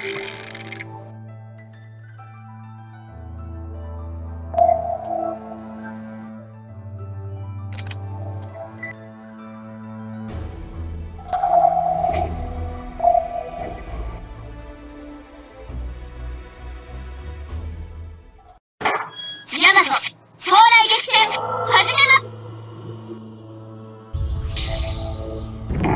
海の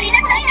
りなさいな。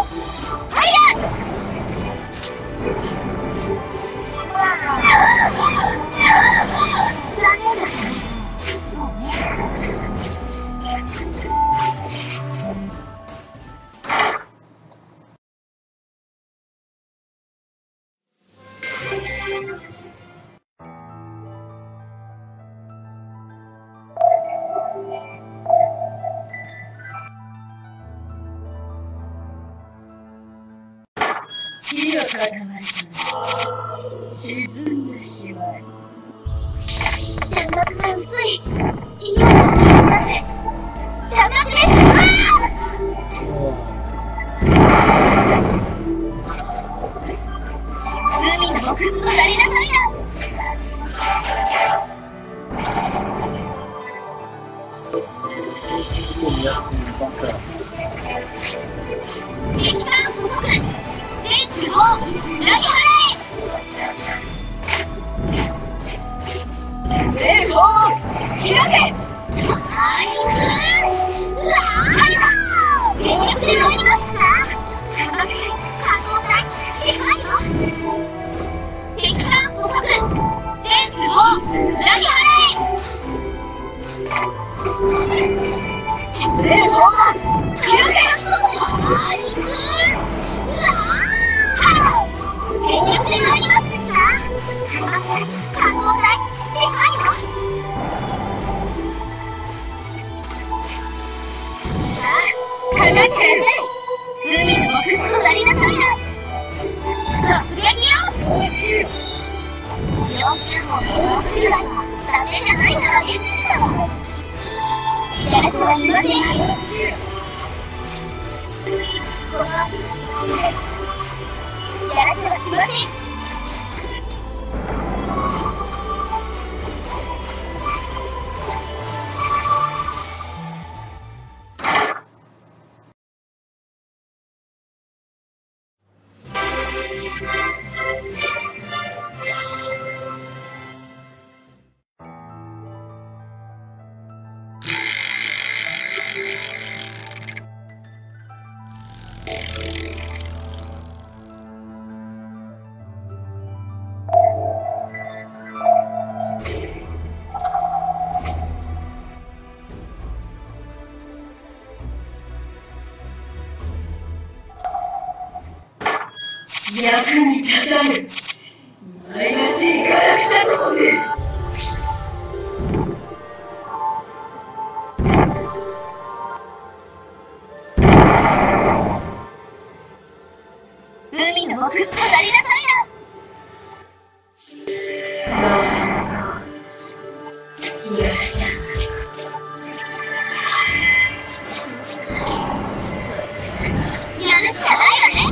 私とやってんすよ。